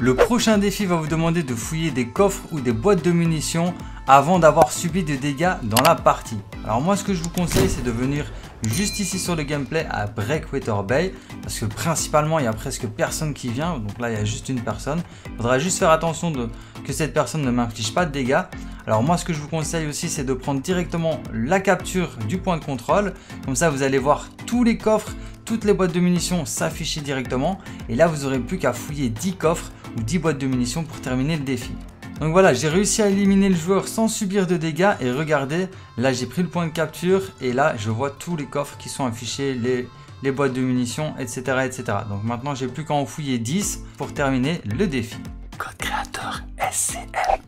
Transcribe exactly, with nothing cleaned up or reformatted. Le prochain défi va vous demander de fouiller des coffres ou des boîtes de munitions avant d'avoir subi des dégâts dans la partie. Alors moi ce que je vous conseille c'est de venir juste ici sur le gameplay à Breakwater Bay, parce que principalement il n'y a presque personne qui vient, donc là il y a juste une personne. Il faudra juste faire attention de, que cette personne ne m'inflige pas de dégâts. Alors moi ce que je vous conseille aussi c'est de prendre directement la capture du point de contrôle, comme ça vous allez voir tous les coffres, toutes les boîtes de munitions s'afficher directement, et là vous n'aurez plus qu'à fouiller dix coffres ou dix boîtes de munitions pour terminer le défi. Donc voilà, j'ai réussi à éliminer le joueur sans subir de dégâts, et regardez, là j'ai pris le point de capture et là je vois tous les coffres qui sont affichés, les, les boîtes de munitions, etc, et cetera. Donc maintenant j'ai plus qu'à en fouiller dix pour terminer le défi. Code créateur S C M.